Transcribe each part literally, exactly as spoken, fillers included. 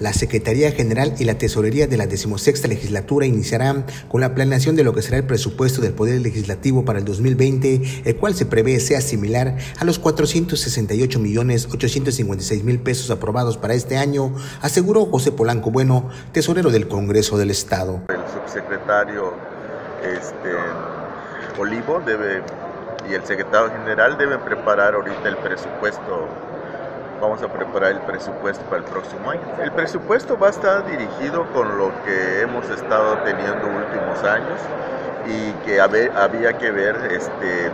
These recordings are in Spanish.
La Secretaría General y la Tesorería de la decimosexta Legislatura iniciarán con la planeación de lo que será el presupuesto del Poder Legislativo para el dos mil veinte, el cual se prevé sea similar a los cuatrocientos sesenta y ocho millones ochocientos cincuenta y seis mil pesos aprobados para este año, aseguró José Polanco Bueno, tesorero del Congreso del Estado. El subsecretario este, Olivo debe, y el secretario general deben preparar ahorita el presupuesto. Vamos a preparar el presupuesto para el próximo año. El presupuesto va a estar dirigido con lo que hemos estado teniendo últimos años y que haber, había que ver este,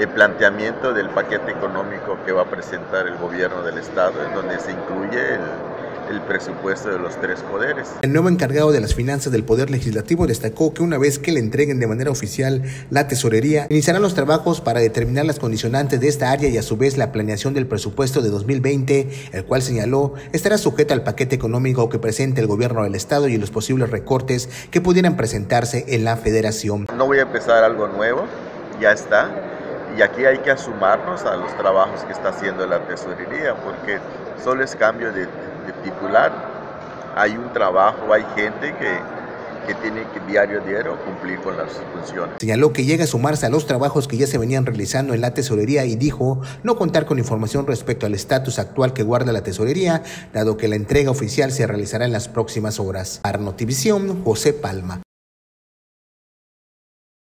el planteamiento del paquete económico que va a presentar el gobierno del estado, en donde se incluye el el presupuesto de los tres poderes. El nuevo encargado de las finanzas del Poder Legislativo destacó que una vez que le entreguen de manera oficial la tesorería, iniciarán los trabajos para determinar las condicionantes de esta área y a su vez la planeación del presupuesto de dos mil veinte, el cual señaló estará sujeto al paquete económico que presente el gobierno del estado y los posibles recortes que pudieran presentarse en la federación. No voy a empezar algo nuevo, ya está, y aquí hay que sumarnos a los trabajos que está haciendo la tesorería, porque solo es cambio de de titular. Hay un trabajo, hay gente que, que tiene que diario diario cumplir con las funciones. Señaló que llega a sumarse a los trabajos que ya se venían realizando en la tesorería y dijo no contar con información respecto al estatus actual que guarda la tesorería, dado que la entrega oficial se realizará en las próximas horas. Arnotivisión, José Palma.